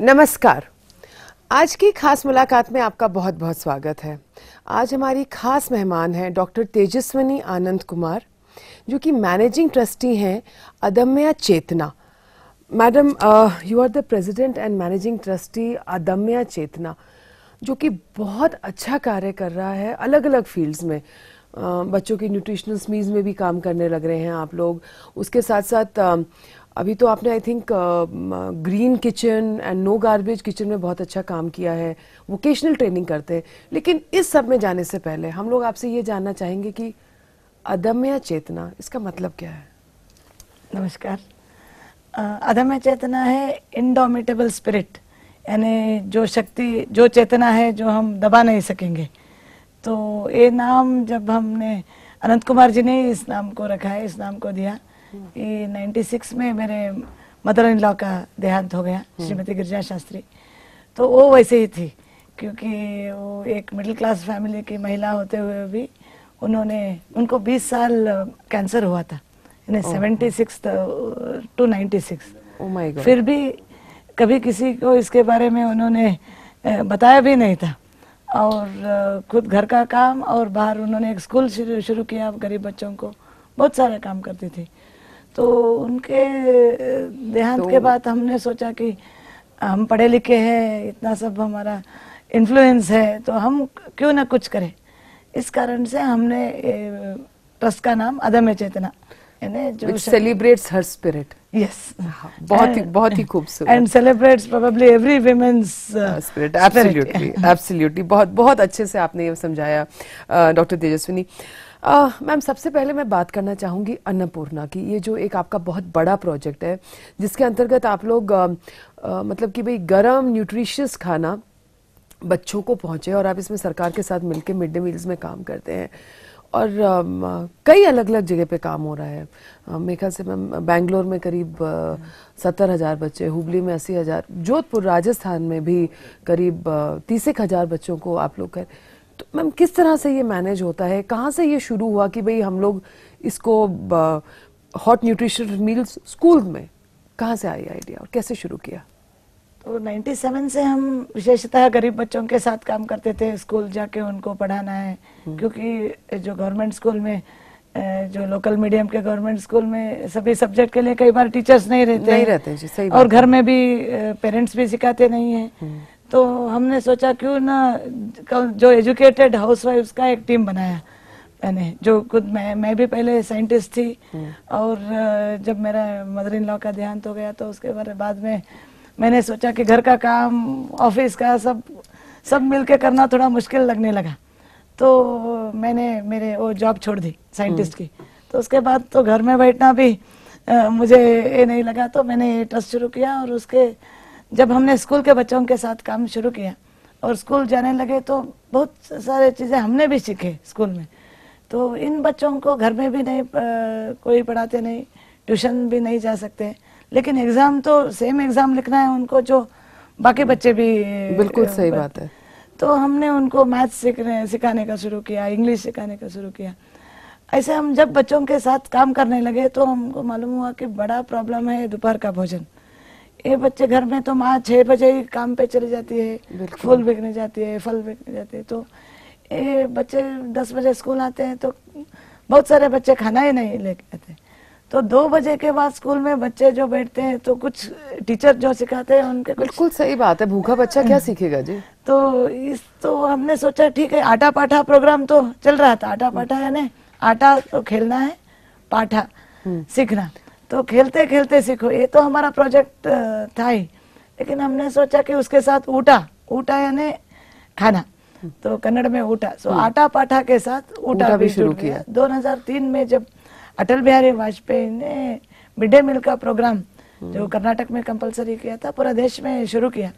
नमस्कार। आज की खास मुलाकात में आपका बहुत बहुत स्वागत है। आज हमारी खास मेहमान हैं डॉक्टर तेजस्विनी आनंद कुमार, जो कि मैनेजिंग ट्रस्टी हैं Adamya Chetana. Madam, you are the president and managing trustee Adamya Chetana, जो कि बहुत अच्छा कार्य कर रहा है अलग अलग फील्ड्स में। बच्चों की न्यूट्रिशनल मील्स में भी काम करने लग रहे हैं आप लोग। उसके साथ साथ अभी तो आपने I think green kitchen and no garbage kitchen में बहुत अच्छा काम किया है, वोकेशनल ट्रेनिंग करते हैं। लेकिन इस सब में जाने से पहले हम लोग आपसे ये जानना चाहेंगे कि अदम्य चेतना, इसका मतलब क्या है? नमस्कार। अदम्य चेतना है इंडोमिटेबल स्पिरिट, यानी जो शक्ति, जो चेतना है जो हम दबा नहीं सकेंगे। तो ये नाम जब हमने, अनंत कुमार जी ने इस नाम को रखा है, इस नाम को दिया। 96 में मेरे मदर इन लॉ का देहांत हो गया, श्रीमती गिरिजा शास्त्री। तो वो वैसे ही थी, क्योंकि वो एक मिडिल क्लास फैमिली की महिला होते हुए भी उन्होंने, उनको 20 साल कैंसर हुआ था, यानी 76 to 96। फिर भी कभी किसी को इसके बारे में उन्होंने बताया भी नहीं था। और खुद घर का काम और बाहर उन्होंने एक स्कूल शुरू किया, गरीब बच्चों को बहुत सारा काम करती थी। तो उनके देहांत के बाद हमने सोचा कि हम पढ़े लिखे हैं, इतना सब हमारा इन्फ्लुएंस है, तो हम क्यों ना कुछ करें। इस कारण से हमने ट्रस्ट का नाम अदम्य चेतना, यानी जो सेलिब्रेट्स हर स्पिरिट। यस, बहुत ही खूबसूरत। And celebrates probably every women's spirit. Absolutely, absolutely. बहुत अच्छे से आपने ये समझाया डॉक्टर तेजस्विनी। मैम, सबसे पहले मैं बात करना चाहूँगी अन्नपूर्णा की। ये जो एक आपका बहुत बड़ा प्रोजेक्ट है, जिसके अंतर्गत आप लोग मतलब कि भाई गरम न्यूट्रिशियस खाना बच्चों को पहुँचे, और आप इसमें सरकार के साथ मिलके मिड डे मील्स में काम करते हैं। और कई अलग अलग जगह पे काम हो रहा है। मेरे ख्याल से मैम बेंगलोर में करीब 70,000 बच्चे, हुबली में 80,000, जोधपुर राजस्थान में भी करीब 30,000 बच्चों को आप लोग कर। तो मैम, किस तरह से ये मैनेज होता है? कहाँ से ये शुरू हुआ कि भाई हम लोग इसको हॉट न्यूट्रिशन मील्स स्कूल में, कहाँ से आई आइडिया और कैसे शुरू किया? तो 97 से हम विशेषतः गरीब बच्चों के साथ काम करते थे। स्कूल जाके उनको पढ़ाना है, क्योंकि जो गवर्नमेंट स्कूल में, जो लोकल मीडियम के गवर्नमेंट स्कूल में सभी सब्जेक्ट के लिए कई बार टीचर्स नहीं रहते जी, सही बात। और घर में भी पेरेंट्स भी सिखाते नहीं हैं। तो हमने सोचा क्यों ना जो एजुकेटेड हाउसवाइफ्स का एक टीम बनाया मैंने, जो खुद मैं भी पहले साइंटिस्ट थी। और जब मेरा मदर इन लॉ का देहांत हो गया, तो उसके बाद में मैंने सोचा कि घर का काम, ऑफिस का, सब मिलके करना थोड़ा मुश्किल लगने लगा। तो मैंने मेरे वो जॉब छोड़ दी साइंटिस्ट की। तो उसके बाद तो घर में बैठना भी मुझे ये नहीं लगा, तो मैंने ये ट्रस्ट शुरू किया। और उसके जब हमने स्कूल के बच्चों के साथ काम शुरू किया और स्कूल जाने लगे, तो बहुत सारे चीज़ें हमने भी सीखे स्कूल में। तो इन बच्चों को घर में भी नहीं कोई पढ़ाते, नहीं ट्यूशन भी नहीं जा सकते, लेकिन एग्जाम तो सेम एग्जाम लिखना है उनको जो बाकी बच्चे भी। बिल्कुल सही बात है। तो हमने उनको मैथ्स सिखाने का शुरू किया, इंग्लिश सिखाने का शुरू किया। ऐसे हम जब बच्चों के साथ काम करने लगे, तो हमको मालूम हुआ कि बड़ा प्रॉब्लम है दोपहर का भोजन। ये बच्चे घर में तो माँ 6 बजे ही काम पे चली जाती है, फूल बिकने जाती है, फल बिकने जाते हैं। तो ये बच्चे 10 बजे स्कूल आते हैं, तो बहुत सारे बच्चे खाना ही नहीं लेके आते। तो 2 बजे के बाद स्कूल में बच्चे जो बैठते हैं, तो कुछ टीचर जो सिखाते हैं उनके कुछ। बिल्कुल सही बात है, भूखा बच्चा क्या सीखेगा जी। तो हमने सोचा ठीक है, आटा पाठा प्रोग्राम तो चल रहा था। आटा पाठा यानी आटा तो खेलना है, पाठा सीखना, तो खेलते खेलते सीखो। ये तो हमारा प्रोजेक्ट था ही, लेकिन हमने सोचा कि उसके साथ ऊटा, ऊटा यानी खाना, तो कन्नड़ में ऊटा। सो आटा पाठा के साथ ऊटा भी शुरू किया। 2003 में जब अटल बिहारी वाजपेयी ने मिड डे मील का प्रोग्राम जो कर्नाटक में कंपलसरी किया था, पूरा देश में शुरू किया।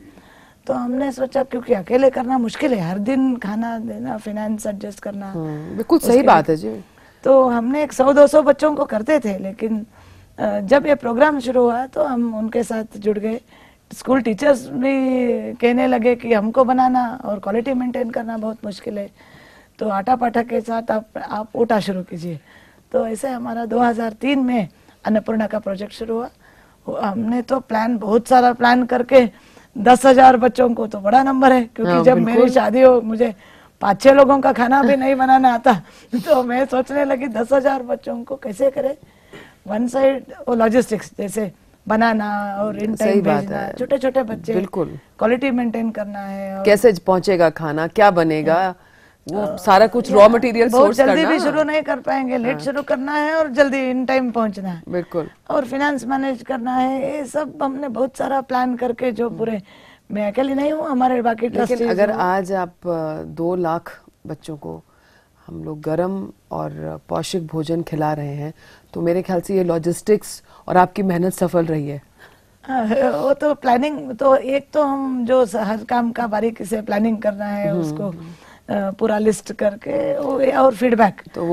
तो हमने सोचा क्योंकि अकेले करना मुश्किल है, हर दिन खाना देना, फाइनेंस एडजस्ट करना। बिल्कुल सही बात है जी। तो हमने 100-200 बच्चों को करते थे, लेकिन जब ये प्रोग्राम शुरू हुआ तो हम उनके साथ जुड़ गए। स्कूल टीचर्स भी कहने लगे कि हमको बनाना और क्वालिटी मेंटेन करना बहुत मुश्किल है, तो आटा पाठा के साथ आप ऊटा शुरू कीजिए। तो ऐसे हमारा 2003 में अन्नपूर्णा का प्रोजेक्ट शुरू हुआ। हमने तो प्लान, बहुत सारा प्लान करके 10,000 बच्चों को तो बड़ा नंबर है, क्योंकि जब मेरी शादी हो मुझे 5-6 लोगों का खाना भी नहीं बनाना आता, तो मैं सोचने लगी 10,000 बच्चों को कैसे करे। वन साइड वो लॉजिस्टिक्स जैसे बनाना और इन टाइम भेजना, छोटे छोटे बच्चे, बिल्कुल क्वालिटी मेंटेन करना है, कैसे पहुंचेगा खाना, क्या बनेगा, वो सारा कुछ रॉ मटेरियल सोर्स करना, जल्दी भी शुरू नहीं कर पाएंगे, लेट शुरू करना है और जल्दी इन टाइम पहुंचना है, बिल्कुल, और फाइनेंस मैनेज करना है। ये सब हमने बहुत सारा प्लान करके, जो पूरे, मैं अकेली नहीं हूँ, हमारे बाकी ट्रस्टीज। लेकिन अगर आज आप 2 लाख बच्चों को हम लोग गर्म और पौष्टिक भोजन खिला रहे हैं, तो मेरे ख्याल से ये लॉजिस्टिक्स और आपकी मेहनत सफल रही है। वो तो प्लानिंग, तो एक तो हम जो हर काम का बारीकी से प्लानिंग करना है, उसको पूरा लिस्ट करके, और फीडबैक, तो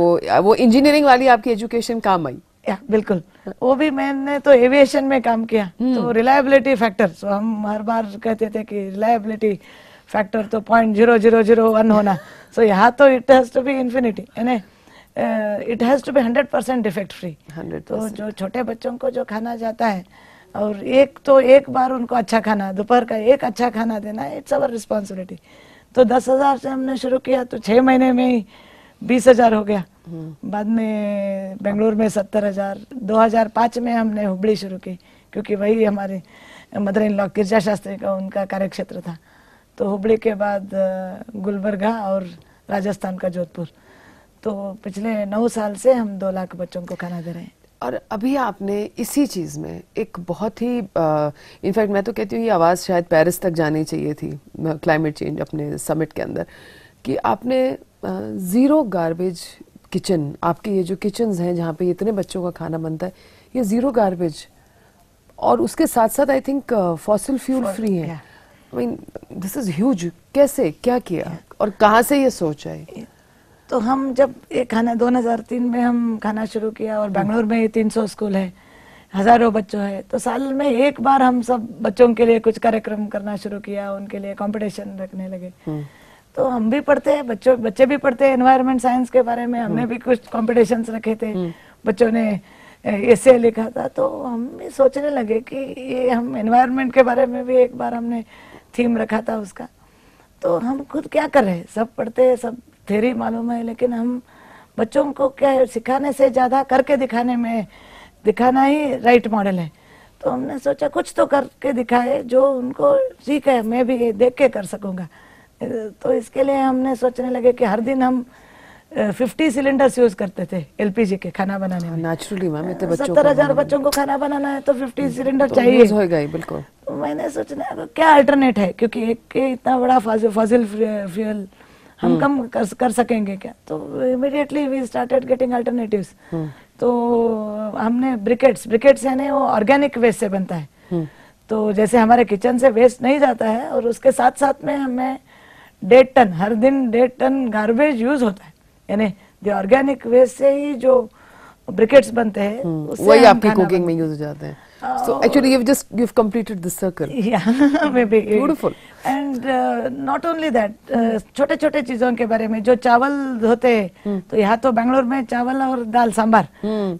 वो इंजीनियरिंग वाली आपकी एजुकेशन काम आई। या बिल्कुल, वो भी मैंने तो एविएशन में काम किया, तो रिलायबिलिटी फैक्टर, तो हम हर बार कहते थे कि रिलायबिलिटी फैक्टर तो 0.0001 होना, सो यहाँ तो it has to be infinity, यानी it has to be 100% defect free. तो जो छोटे बच्चों को जो खाना जाता है, और एक बार उनको अच्छा खाना, दोपहर का एक अच्छा खाना देना, इट्स अवर रिस्पॉन्सिबिलिटी। तो 10,000 से हमने शुरू किया, तो 6 महीने में ही 20,000 हो गया, बाद में बेंगलोर में 70,000, 2005 में हमने हुबली शुरू की, क्योंकि वही हमारे mother in law Girija Shastri का उनका कार्यक्षेत्र था। तो हुबली के बाद गुलबर्गा और राजस्थान का जोधपुर। तो पिछले 9 साल से हम 2 लाख बच्चों को खाना दे रहे हैं। और अभी आपने इसी चीज़ में एक बहुत ही, इनफैक्ट मैं तो कहती हूँ ये आवाज़ शायद पेरिस तक जानी चाहिए थी, क्लाइमेट चेंज अपने समिट के अंदर, कि आपने ज़ीरो गार्बेज किचन, आपके ये जो किचन्स हैं जहाँ पे इतने बच्चों का खाना बनता है, ये ज़ीरो गार्बेज और उसके साथ साथ I think fossil fuel free है। I mean this is huge. कैसे, क्या किया और कहाँ से ये सोच आई? तो हम जब ये खाना 2003 में हम खाना शुरू किया, और बेंगलोर में 300 स्कूल है, हज़ारों बच्चों है, तो साल में एक बार हम सब बच्चों के लिए कुछ कार्यक्रम करना शुरू किया, उनके लिए कंपटीशन रखने लगे। तो हम भी पढ़ते हैं, बच्चे भी पढ़ते हैं, एनवायरमेंट साइंस के बारे में हमने भी कुछ कॉम्पिटिशन्स रखे थे, बच्चों ने ऐसे लिखा था। तो हम भी सोचने लगे कि ये हम एनवायरमेंट के बारे में भी एक बार हमने थीम रखा था उसका। तो हम खुद क्या कर रहे हैं, सब पढ़ते हैं, सब थ्योरी मालूम है, लेकिन हम बच्चों को क्या सिखाने से ज़्यादा करके दिखाने में, दिखाना ही राइट मॉडल है। तो हमने सोचा कुछ तो करके दिखाए जो उनको ठीक है, मैं भी देख के कर सकूँगा। तो इसके लिए हमने सोचने लगे कि हर दिन हम 50 सिलेंडर्स यूज़ करते थे एलपीजी के खाना बनाने में। नेचुरली मैम, इतने बच्चों को 70,000 बच्चों को खाना बनाना है तो 50 सिलेंडर चाहिए, हो गए बिल्कुल। तो मैंने सोचना क्या अल्टरनेट है, क्योंकि एक इतना बड़ा फॉसिल फ्यूल हम कम कर सकेंगे क्या। तो immediately we started getting alternatives. तो हमने ब्रिकेट्स यानी वो ऑर्गेनिक वेस्ट से बनता है, तो जैसे हमारे किचन से वेस्ट नहीं जाता है, और उसके साथ साथ में हमें 1.5 टन हर दिन 1.5 टन गार्बेज यूज होता है, यानी द ऑर्गेनिक वेस्ट से ही जो ब्रिकेट्स बनते हैं वही आपकी कुकिंग में यूज हो जाते हैं। So actually you've completed this circle. Yeah, maybe. Beautiful. And not only that, छोटे-छोटे चीजों के बारे में, जो चावल होते हैं, तो यहाँ तो बेंगलोर में चावल और दाल सांबार,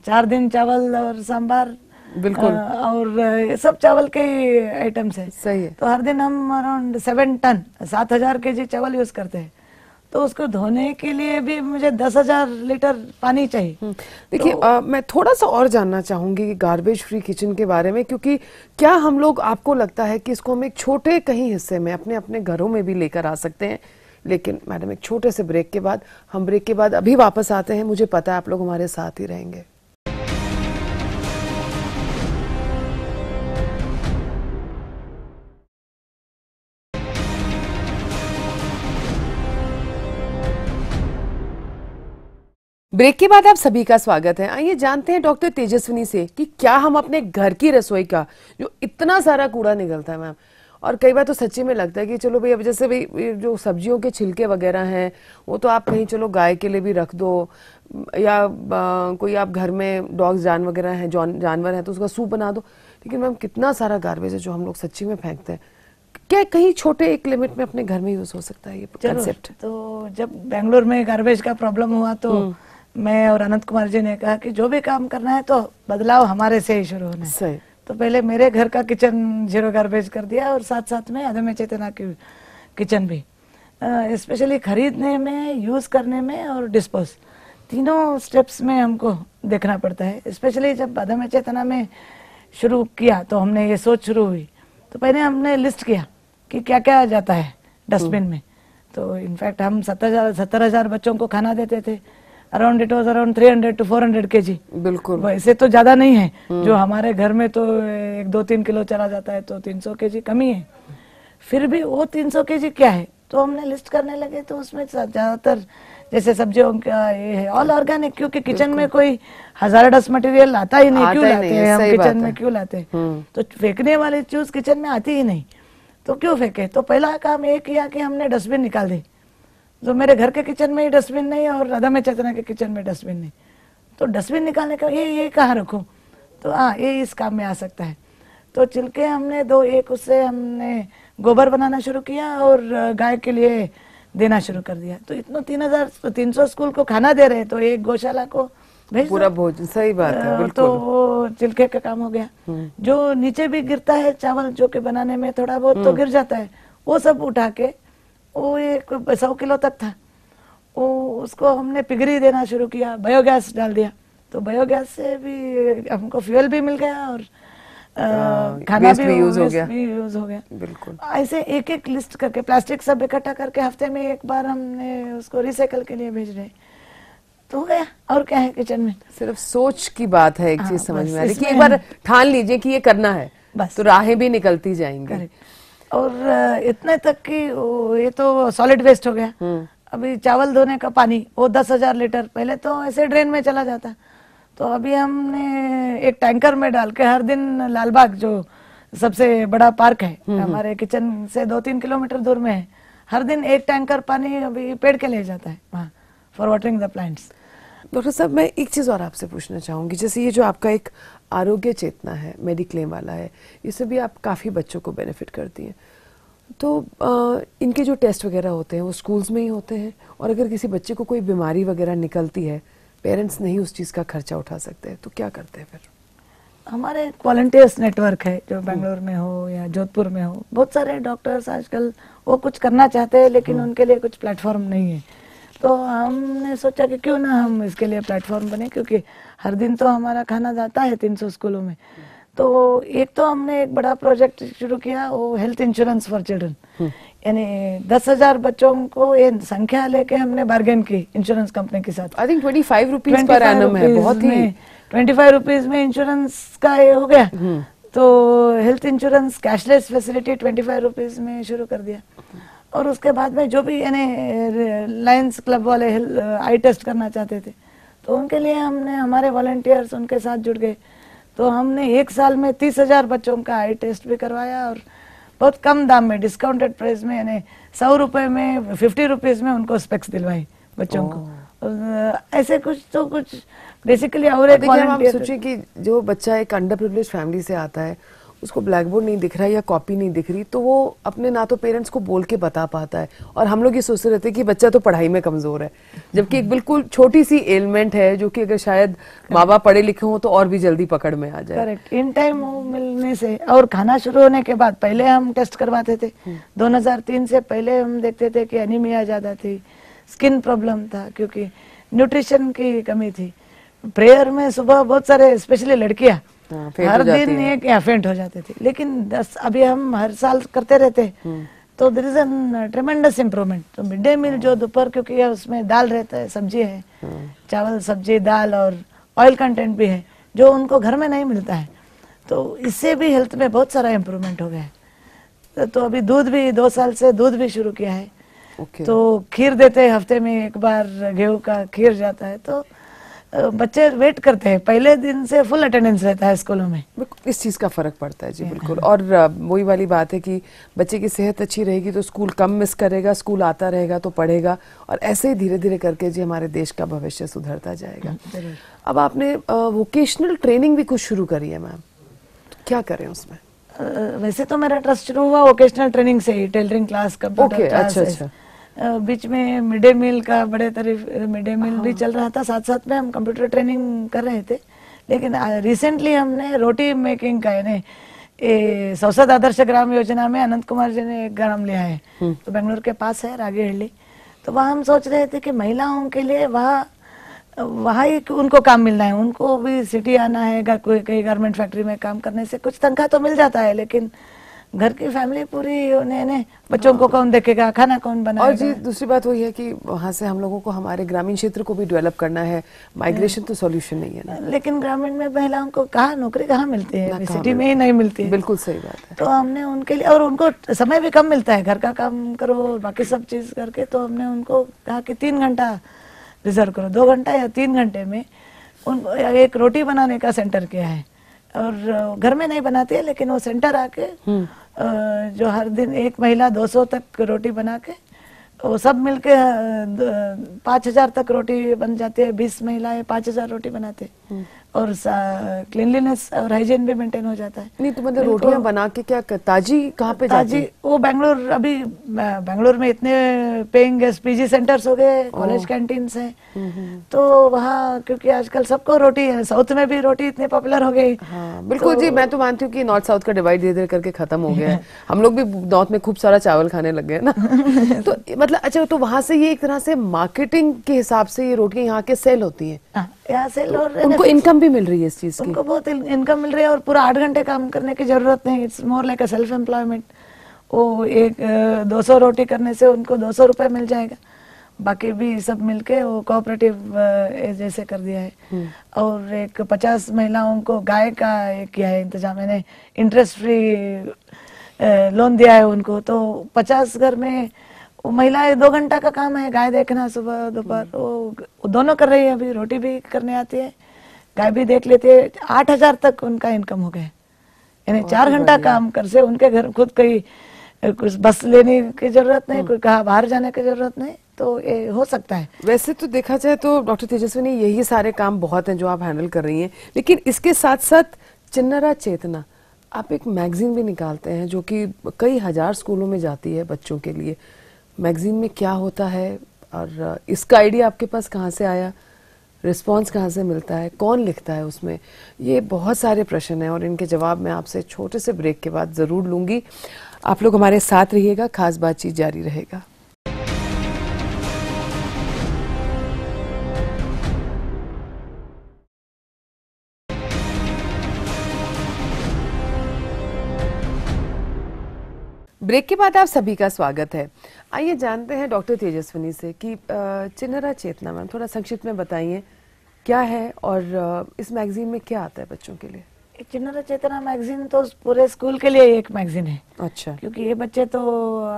4 दिन चावल और सांबार, बिल्कुल, और सब चावल के आइटम्स हैं। सही है। तो हर दिन हम अराउंड 7 टन 7,000 kg चावल यूज करते हैं, तो उसको धोने के लिए भी मुझे 10,000 लीटर पानी चाहिए। देखिए, मैं थोड़ा सा और जानना चाहूँगी गार्बेज फ्री किचन के बारे में, क्योंकि क्या हम लोग, आपको लगता है कि इसको हम एक छोटे कहीं हिस्से में अपने अपने घरों में भी लेकर आ सकते हैं? लेकिन मैडम, एक छोटे से ब्रेक के बाद, हम ब्रेक के बाद अभी वापस आते हैं, मुझे पता है आप लोग हमारे साथ ही रहेंगे। ब्रेक के बाद आप सभी का स्वागत है। आइए जानते हैं डॉक्टर तेजस्विनी से कि क्या हम अपने घर की रसोई का जो इतना सारा कूड़ा निकलता है मैम, और कई बार तो सच्ची में लगता है कि चलो भाई, अब जैसे भाई जो सब्जियों के छिलके वगैरह हैं वो तो आप कहीं चलो गाय के लिए भी रख दो, या कोई आप घर में डॉग्स जानवर हैं तो उसका सूप बना दो, लेकिन मैम कितना सारा गार्बेज है जो हम लोग सच्ची में फेंकते हैं। क्या कहीं छोटे एक लिमिट में अपने घर में यूज हो सकता है ये कॉन्सेप्ट? तो जब बेंगलोर में गार्बेज का प्रॉब्लम हुआ तो मैं और आनंद कुमार जी ने कहा कि जो भी काम करना है तो बदलाव हमारे से ही शुरू होना है। तो पहले मेरे घर का किचन जीरो गार्बेज कर दिया और साथ साथ में अदम्य चेतना की किचन भी, स्पेशली खरीदने में, यूज़ करने में और डिस्पोज, तीनों स्टेप्स में हमको देखना पड़ता है। स्पेशली जब अदम्य चेतना में शुरू किया तो हमने ये सोच शुरू हुई तो पहले हमने लिस्ट किया कि क्या क्या जाता है डस्टबिन में। तो इनफैक्ट हम 70,000 बच्चों को खाना देते थे, around it was around 300 to 400 kg। बिल्कुल वैसे तो ज्यादा नहीं है, जो हमारे घर में तो 1-2-3 किलो चला जाता है, तो 300 kg कमी है। फिर भी वो 300 kg क्या है तो हमने लिस्ट करने लगे, तो उसमें ज्यादातर जैसे सब्जियों का ये है ऑल ऑर्गेनिक, क्योंकि किचन में कोई हजारडस मटेरियल आता ही नहीं, क्यों लाते हैं हम किचन में, क्यों लाते हैं? तो फेंकने वाली चीज किचन में आती ही नहीं तो क्यों फेंके। तो पहला काम ये किया कि हमने डस्टबिन निकाल दी, तो मेरे घर के किचन में ही डस्टबिन नहीं और अदम्य चेतना के किचन में डस्टबिन नहीं, तो डस्टबिन निकालने का ये कहाँ रखो, तो हाँ ये इस काम में आ सकता है। तो छिलके हमने एक उससे हमने गोबर बनाना शुरू किया और गाय के लिए देना शुरू कर दिया। तो इतना 300 स्कूल को खाना दे रहे हैं तो एक गौशाला को भेज पूरा भोजन, सही बात है बिल्कुल। तो वो छिलके का काम हो गया। जो नीचे भी गिरता है चावल, जो के बनाने में थोड़ा बहुत तो गिर जाता है, वो सब उठा के, वो 100 किलो तक था, वो उसको हमने पिगरी देना शुरू किया, बायोगैस डाल दिया। तो बायोगैस से भी हमको फ्यूल भी मिल गया और खाना भी यूज हो गया। बिल्कुल ऐसे एक एक लिस्ट करके, प्लास्टिक सब इकट्ठा करके हफ्ते में एक बार हमने उसको रिसाइकल के लिए भेज रहे, तो हो गया। और क्या है किचन में, सिर्फ सोच की बात है। एक चीज समझ में आ रही कि एक बार ठान लीजिए कि ये करना है बस, तो राहें भी निकलती जाएंगी। और इतने तक कि ये तो सॉलिड वेस्ट हो गया। अभी चावल धोने का पानी वो 10,000 लीटर पहले तो ऐसे ड्रेन में चला जाता, तो अभी हमने एक टैंकर में डाल के हर दिन लालबाग, जो सबसे बड़ा पार्क है हमारे किचन से 2-3 किलोमीटर दूर में है, हर दिन एक टैंकर पानी अभी पेड़ के ले जाता है वहाँ for watering the plants. Doctor साहब मैं एक चीज़ और आपसे पूछना चाहूँगी, जैसे ये जो आपका एक आरोग्य चेतना है, मेडिक्लेम वाला है, इससे भी आप काफ़ी बच्चों को बेनिफिट करती हैं, तो इनके जो टेस्ट वगैरह होते हैं वो स्कूल्स में ही होते हैं, और अगर किसी बच्चे को कोई बीमारी वगैरह निकलती है, पेरेंट्स नहीं उस चीज़ का खर्चा उठा सकते हैं, तो क्या करते हैं फिर? हमारे वॉलंटियर्स नेटवर्क है जो बेंगलोर में हो या जोधपुर में हो, बहुत सारे डॉक्टर्स आजकल वो कुछ करना चाहते हैं लेकिन उनके लिए कुछ प्लेटफॉर्म नहीं है। तो हमने सोचा कि क्यों ना हम इसके लिए प्लेटफॉर्म बने, क्योंकि हर दिन तो हमारा खाना जाता है 300 स्कूलों में। तो एक तो हमने एक बड़ा प्रोजेक्ट शुरू किया, वो हेल्थ इंश्योरेंस फॉर चिल्ड्रन, यानी 10,000 बच्चों को ये संख्या लेके हमने बार्गेन की इंश्योरेंस कंपनी के साथ। I think 25 rupees per annum है, बहुत ही 25 रुपीज में इंश्योरेंस का ये हो गया। तो health insurance cashless facility 25 rupees में शुरू कर दिया। और उसके बाद में जो भी यानी लायंस क्लब वाले आई टेस्ट करना चाहते थे तो उनके लिए हमने हमारे वॉलंटियर्स उनके साथ जुड़ गए। तो हमने एक साल में 30,000 बच्चों का आई टेस्ट भी करवाया और बहुत कम दाम में, डिस्काउंटेड प्राइस में, यानी 100 रुपये में, 50 रुपीज़ में उनको स्पेक्स दिलवाई बच्चों को। ऐसे कुछ तो कुछ बेसिकली। और एक आप सोचिए कि जो बच्चा एक अंडर प्रिविलेज फैमिली से आता है, उसको ब्लैक बोर्ड नहीं दिख रहा है या कॉपी नहीं दिख रही, तो वो अपने ना तो पेरेंट्स को बोल के बता पाता है, और हम लोग ये सोचते रहते हैं कि बच्चा तो पढ़ाई में कमज़ोर है, जबकि एक बिल्कुल छोटी सी एलिमेंट है जो कि अगर शायद माँ बाप पढ़े लिखे हों तो और भी जल्दी पकड़ में आ जाए। करेक्ट, इन टाइम मिलने से। और खाना शुरू होने के बाद, पहले हम टेस्ट करवाते थे 2003 से पहले, हम देखते थे कि एनीमिया ज़्यादा थी, स्किन प्रॉब्लम था क्योंकि न्यूट्रिशन की कमी थी। प्रेयर में सुबह बहुत सारे स्पेशली लड़कियाँ हर दिन एक फेंट हो जाते थे, लेकिन अभी हम हर साल करते रहते तो there is an tremendous improvement. तो मिड डे मील जो दोपहर, क्योंकि उसमें दाल रहता है, सब्जी है, चावल सब्जी दाल और ऑयल कंटेंट भी है जो उनको घर में नहीं मिलता है, तो इससे भी हेल्थ में बहुत सारा इम्प्रूवमेंट हो गया है। तो अभी दूध भी 2 साल से दूध भी शुरू किया है। तो खीर देते हैं हफ्ते में एक बार, गेहूँ का खीर जाता है। तो बच्चे वेट करते हैं, पहले दिन से फुल अटेंडेंस रहता है स्कूलों में, इस चीज़ का फर्क पड़ता है। जी बिल्कुल। और वही वाली बात है कि बच्चे की सेहत अच्छी रहेगी तो स्कूल कम मिस करेगा, स्कूल आता रहेगा तो पढ़ेगा, और ऐसे ही धीरे धीरे करके जी हमारे देश का भविष्य सुधरता जाएगा। अब आपने वोकेशनल ट्रेनिंग भी कुछ शुरू करी है मैम, क्या करें उसमें? वैसे तो मेरा ट्रस्ट शुरू हुआ वोकेशनल ट्रेनिंग से ही, टेलरिंग क्लास, कंप्यूटर क्लास। अच्छा, बीच में मिड डे मील का बड़े तरफ मिड डे मील भी चल रहा था, साथ साथ में हम कंप्यूटर ट्रेनिंग कर रहे थे। लेकिन रिसेंटली हमने रोटी मेकिंग का यानी संसद आदर्श ग्राम योजना में अनंत कुमार जी ने एक ग्राम लिया है, तो बेंगलोर के पास है रागीहल्ली, तो वहाँ हम सोच रहे थे कि महिलाओं के लिए वहाँ ही उनको काम मिलना है, उनको भी सिटी आना है, कहीं गारमेंट फैक्ट्री में काम करने से कुछ तनख्वाह तो मिल जाता है लेकिन घर की फैमिली पूरी होने ने बच्चों को कौन देखेगा, खाना कौन बनाएगा। और जी दूसरी बात वही है कि वहाँ से हम लोगों को हमारे ग्रामीण क्षेत्र को भी डेवलप करना है, माइग्रेशन तो सॉल्यूशन नहीं है ना। लेकिन ग्रामीण में महिलाओं को कहाँ नौकरी कहाँ मिलती है, सिटी में ही नहीं मिलती है। बिल्कुल सही बात है। तो हमने उनके लिए, और उनको समय भी कम मिलता है, घर का काम करो बाकी सब चीज करके, तो हमने उनको कहा कि 3 घंटा रिजर्व करो, 2 घंटा या 3 घंटे में उनको एक रोटी बनाने का सेंटर किया है, और घर में नहीं बनाती है लेकिन वो सेंटर आके जो हर दिन एक महिला 200 तक रोटी बना के वो सब मिलके 5000 तक रोटी बन जाती है, 20 महिलाएं 5000 रोटी बनाते हैं, और क्लीनलीनेस और हाइजीन भी मेंटेन हो जाता है। नहीं तो मतलब रोटियां बना के क्या ताजी कहाँ पे जाती है? वो बेंगलोर, अभी बेंगलोर में इतने पेइंग पीजी सेंटर्स हो गए, कॉलेज कैंटीन्स हैं, तो वहाँ क्योंकि आजकल सबको रोटी है, साउथ में भी रोटी इतने पॉपुलर हो गई। हाँ, बिल्कुल जी, मैं तो मानती हूँ कि नॉर्थ साउथ का डिवाइड धीरे धीरे करके खत्म हो गया है, हम लोग भी नॉर्थ में खूब सारा चावल खाने लग गए ना। तो मतलब अच्छा, तो वहाँ से ये एक तरह से मार्केटिंग के हिसाब से ये रोटियाँ यहाँ के सेल होती है, यहाँ सेल, और उनको इनकम भी मिल रही है इस चीज की, उनको बहुत इनकम मिल रही है, और पूरा 8 घंटे काम करने की जरूरत नहीं, it's more like a self employment. वो एक 200 रोटी करने से उनको 200 रुपए मिल जाएगा, बाकी भी सब मिलके वो कोऑपरेटिव जैसे कर दिया है। और एक 50 महिलाओं को गाय का किया है इंतजाम, मैंने इंटरेस्ट फ्री लोन दिया है उनको, तो 50 घर में महिलाएं 2 घंटा का काम है, गाय देखना सुबह दोपहर, वो दोनों कर रही है, अभी रोटी भी करने आती है, गाय भी देख लेती है। 8000 तक उनका इनकम हो गया, यानी 4 घंटा काम कर से उनके घर खुद कहीं कुछ बस लेने की जरूरत नहीं, कोई कहा बाहर जाने की जरूरत नहीं, तो ये हो सकता है। वैसे तो देखा जाए तो डॉक्टर तेजस्विनी यही सारे काम बहुत हैं जो आप हैंडल कर रही हैं, लेकिन इसके साथ साथ चिन्नारा चेतना आप एक मैगजीन भी निकालते हैं जो कि कई हजार स्कूलों में जाती है बच्चों के लिए। मैगजीन में क्या होता है और इसका आइडिया आपके पास कहाँ से आया, रिस्पॉन्स कहाँ से मिलता है, कौन लिखता है उसमें, ये बहुत सारे प्रश्न हैं और इनके जवाब मैं आपसे छोटे से ब्रेक के बाद ज़रूर लूँगी। आप लोग हमारे साथ रहिएगा, खास बातचीत जारी रहेगा। ब्रेक के बाद आप सभी का स्वागत है। आइए जानते हैं डॉक्टर तेजस्विनी से कि चिन्नारा चेतना मैम थोड़ा संक्षिप्त में बताइए क्या है और इस मैगजीन में क्या आता है बच्चों के लिए। चिन्नारा चेतना मैगजीन तो पूरे स्कूल के लिए एक मैगजीन है। अच्छा, क्योंकि ये बच्चे तो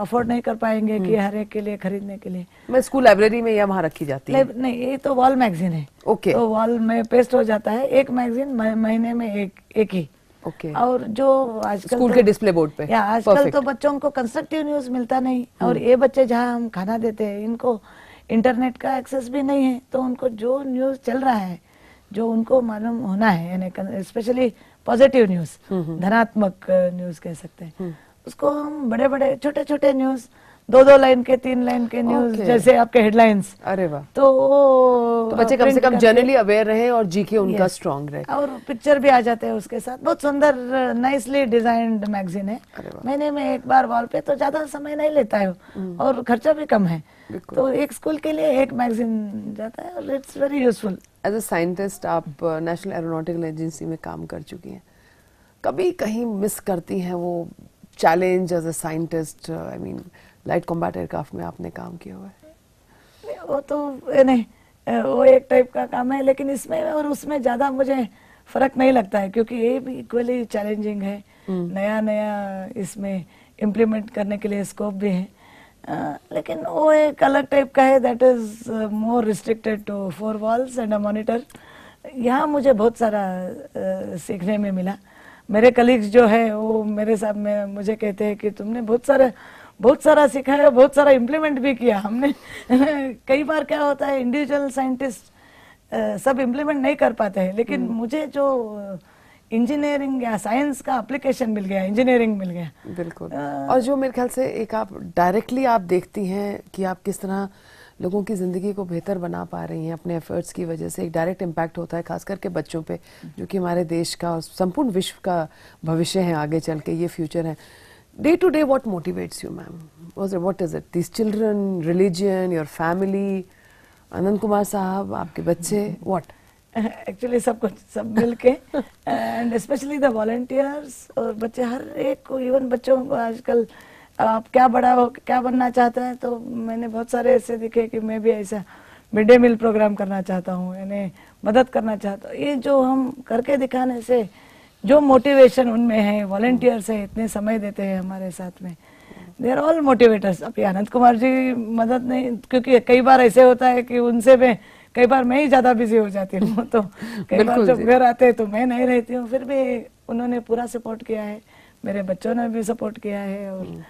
अफोर्ड नहीं कर पाएंगे कि हर एक के लिए खरीदने के लिए। मैं स्कूल लाइब्रेरी में या वहाँ रखी जाती है? नहीं, ये तो वॉल मैगजीन है। ओके, तो वॉल में पेस्ट हो जाता है। एक मैगजीन महीने में एक ही। Okay. और जो आजकल स्कूल के डिस्प्ले बोर्ड पे आजकल तो बच्चों को कंस्ट्रक्टिव न्यूज मिलता नहीं, और ये बच्चे जहाँ हम खाना देते हैं इनको इंटरनेट का एक्सेस भी नहीं है, तो उनको जो न्यूज चल रहा है जो उनको मालूम होना है, यानी स्पेशली पॉजिटिव न्यूज, धनात्मक न्यूज कह सकते हैं उसको, हम बड़े बड़े छोटे छोटे न्यूज, 2-2 लाइन के 3 लाइन के न्यूज जैसे आपके हेडलाइंस। अरे वाह, तो बच्चे कम से कम जनरली अवेयर रहे और जीके उनका स्ट्रांग रहे, और पिक्चर भी आ जाते हैं उसके साथ। बहुत सुंदर नाइसली डिजाइन्ड मैगजीन है। महीने में एक बार वॉल पे, तो ज्यादा समय नहीं लेता है और खर्चा भी कम है, तो एक स्कूल के लिए एक मैगजीन जाता है और it's very useful. As a scientist आप नेशनल एरोनॉटिकल एजेंसी में काम कर चुकी है, कभी कहीं मिस करती है वो challenge as a scientist? I mean light combat aircraft में आपने काम किया हुआ है, वो तो नहीं, वो एक टाइप का काम है, लेकिन इसमें और उसमें ज़्यादा मुझे फर्क नहीं लगता है, क्योंकि ये भी इक्वली चैलेंजिंग है। नया नया इसमें इम्प्लीमेंट करने के लिए स्कोप भी है, लेकिन वो एक अलग टाइप का है, that is more restricted to 4 walls and a monitor. यहाँ मुझे बहुत सारा सीखने में मिला। मेरे कलीग्स जो है वो मेरे साथ में मुझे कहते हैं कि तुमने बहुत सारा सीखा है, बहुत सारा इम्प्लीमेंट भी किया हमने। कई बार क्या होता है, इंडिविजुअल साइंटिस्ट सब इम्प्लीमेंट नहीं कर पाते हैं, लेकिन मुझे जो इंजीनियरिंग या साइंस का एप्लीकेशन मिल गया, इंजीनियरिंग मिल गया। बिल्कुल। और जो मेरे ख्याल से एक आप डायरेक्टली आप देखती हैं कि आप किस तरह लोगों की ज़िंदगी को बेहतर बना पा रही हैं अपने एफर्ट्स की वजह से, एक डायरेक्ट इम्पैक्ट होता है खास करके बच्चों पे, जो कि हमारे देश का और संपूर्ण विश्व का भविष्य है, आगे चल के ये फ्यूचर है. Day to day, what motivates you, ma'am? What is it? These children, religion, your family, Anand Kumar sahab, आपके बच्चे, what? Actually, सब कुछ, सब मिलके, and especially the volunteers और बच्चे, हर एक को, even बच्चों को आजकल आप क्या बड़ा हो, क्या बनना चाहता है, तो मैंने बहुत सारे ऐसे दिखे कि मैं भी ऐसा मिड डे मील प्रोग्राम करना चाहता हूँ, यानी मदद करना चाहता हूँ. ये जो हम करके दिखाने से जो मोटिवेशन उनमें है, वॉलेंटियर्स है, इतने समय देते हैं हमारे साथ में, दे आर ऑल मोटिवेटर्स. अभी आनंद कुमार जी मदद नहीं, क्योंकि कई बार ऐसे होता है कि उनसे मैं कई बार मैं ही ज़्यादा बिजी हो जाती हूँ, तो कई बार जब घर आते हैं तो मैं नहीं रहती हूँ, फिर भी उन्होंने पूरा सपोर्ट किया है, मेरे बच्चों ने भी सपोर्ट किया है और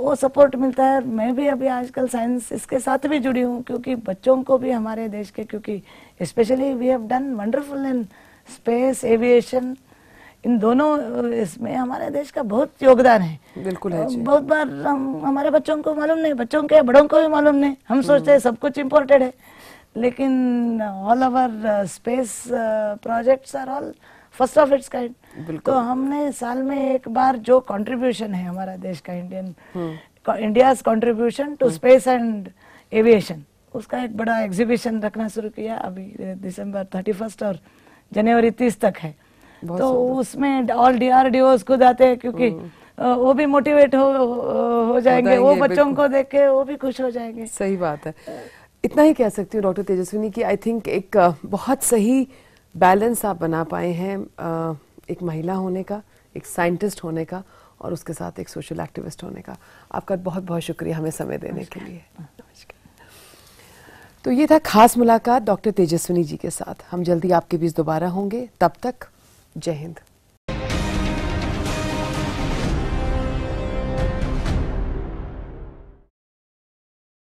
वो सपोर्ट मिलता है. मैं भी अभी आजकल साइंस इसके साथ भी जुड़ी हूँ, क्योंकि बच्चों को भी हमारे देश के, क्योंकि specially we have done wonderful in space, aviation, इन दोनों इसमें हमारे देश का बहुत योगदान है. बिल्कुल है जी. बहुत बार हम हमारे बच्चों को मालूम नहीं, बच्चों के बड़ों को भी मालूम नहीं, हम सोचते हैं सब कुछ इम्पोर्टेड है, लेकिन all over space projects are all first of its kind. तो हमने साल में एक बार जो कंट्रीब्यूशन है हमारा देश का, Indian India's contribution to space and aviation, उसका एक बड़ा एग्जीबिशन रखना शुरू किया. अभी दिसंबर 31 और जनवरी 30 तक है, तो उसमें ऑल DRDOs खुद आते हैं, क्योंकि वो भी मोटिवेट हो जाएंगे, वो बच्चों को देख के वो भी खुश हो जाएंगे. सही बात है. इतना ही कह सकती हूँ डॉक्टर तेजस्विनी कि आई थिंक एक बहुत सही बैलेंस आप बना पाए हैं, एक महिला होने का, एक साइंटिस्ट होने का और उसके साथ एक सोशल एक्टिविस्ट होने का. आपका बहुत बहुत शुक्रिया हमें समय देने के लिए. तो ये था खास मुलाकात डॉक्टर तेजस्विनी जी के साथ. हम जल्दी आपके बीच दोबारा होंगे, तब तक जय हिंद.